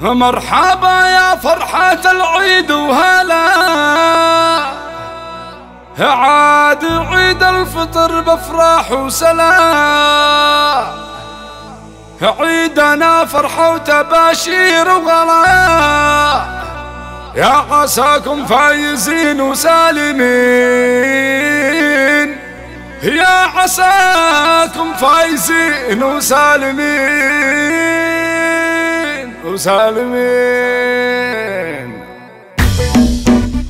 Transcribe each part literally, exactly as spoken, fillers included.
مرحبا يا فرحة العيد وهلا، عاد عيد الفطر بفرح وسلام، عيدنا فرحة وتباشير وغلا، يا عساكم فايزين وسالمين، يا عساكم فايزين وسالمين وسالمين.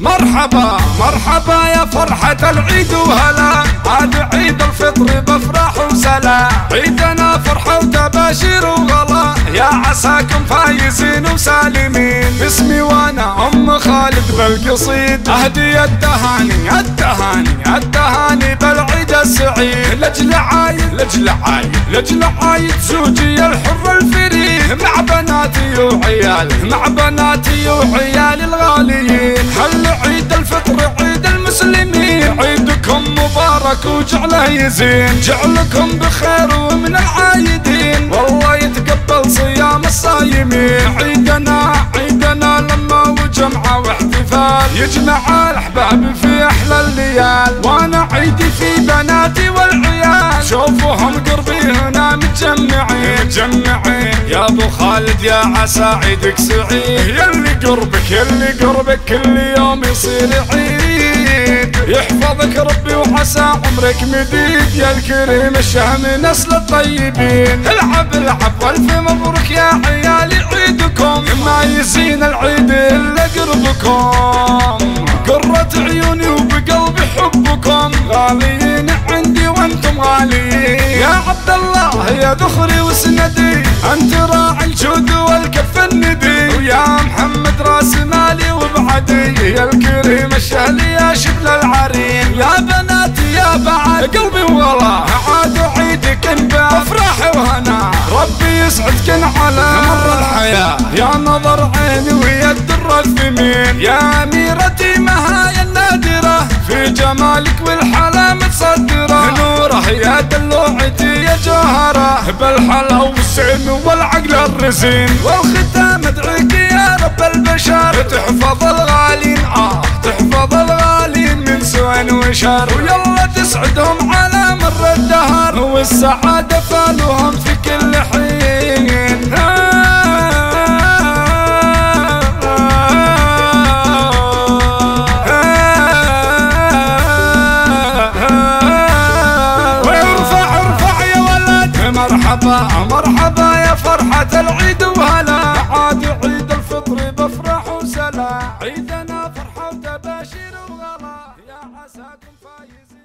مرحبا مرحبا يا فرحة العيد وهلا، عاد عيد الفطر بفرح وسلا، عيدنا فرحة وتباشير وغلا، يا عساكم فايزين وسالمين. اسمي وانا ام خالد بالقصيد، اهدي التهاني التهاني التهاني بالعيد السعيد، لجل عايد لجل عايد لجل عايد زوجي الحر الفريد، مع بناتي وعيالي مع بناتي وعيالي الغاليين. هل عيد الفطر عيد المسلمين، عيدكم مبارك وجعله يزين، جعلكم بخير ومن العايدين، والله يتقبل صيام الصايمين. عيدنا عيدنا لما وجمعة واحتفال، يجمع الأحباب في أحلى الليال، وأنا عيدي في بناتي والعيال، شوفوهم قربي هنا متجمعين متجمعين. يا أبو خالد يا عسى عيدك سعيد، يلي قربك يلي قربك كل يوم يصير عيد، يحفظك ربي وعسى عمرك مديد، يا الكريم الشهم نسل الطيبين. العب العب والف مبروك يا عيالي، عيدكم ما يزين العيد إلا قربكم، قرة عيوني وبقلبي حبكم، غاليين عندي وانتم غاليين. يا عبد الله يا ذخري وسندي، انت راعي الجود والكف الندي، ويا محمد راس مالي وبعدي، يا الكريم الشهلي يا شبل العرين. يا بناتي يا بعد قلبي والله، عاد عيدكن بافراح وهنا، ربي يسعدكن على مر الحياة، يا نظر عيني ويا الدرة الثمين، يا أميرتي مهاي النادرة، في جمالك والحلا متصدرة، نوره يا دلوعتي يا جوهرة، بالحلا والسعن والعقل الرزين. والختام ادعيك يا رب البشر، تحفظ الغالين اه تحفظ الغالين من سوء وشر، ويلا تسعدهم على مر الدهر، والسعادة فالهم في كل حين. مرحبا مرحبا يا فرحة العيد وهلا، عاد عيد الفطر بفرح وسلا، عيدنا فرحة وتباشير وغلا، يا عساكم فايزين.